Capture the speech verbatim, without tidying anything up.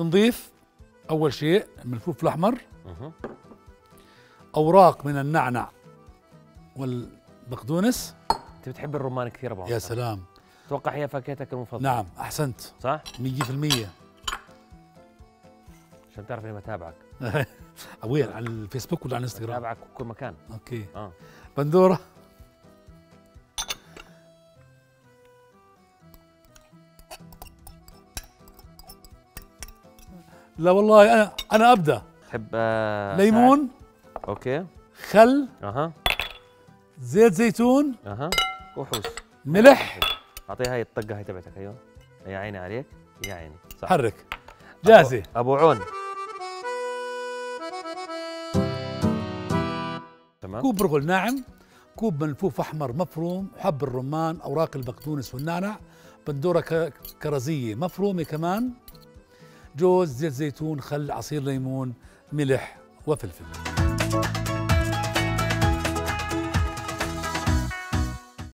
بنضيف أول شيء الملفوف الأحمر، أوراق من النعنع والبقدونس. أنت بتحب الرمان كثير أبو عمر، يا سلام، أتوقع هي فاكهتك المفضلة. نعم أحسنت، صح؟ مية بالمية، عشان تعرف إني بتابعك. وين؟ على الفيسبوك ولا على الانستغرام؟ بتابعك بكل مكان. أوكي. آه. بندورة، لا والله أنا أنا أبدأ. تحب آه ليمون. آه. أوكي. خل. أها. زيت زيتون. أها. وحوش. ملح. أعطيها هاي الطقة هاي تبعتك. أيوه. يا عيني عليك، يا عيني. صح. حرك. جاهزة. أبو, أبو عون. تمام. كوب رغل ناعم، كوب ملفوف أحمر مفروم، حب الرمان، أوراق البقدونس والنعنع، بندورة كرزية مفرومة كمان، جوز، زيت زيتون، خل، عصير ليمون، ملح وفلفل.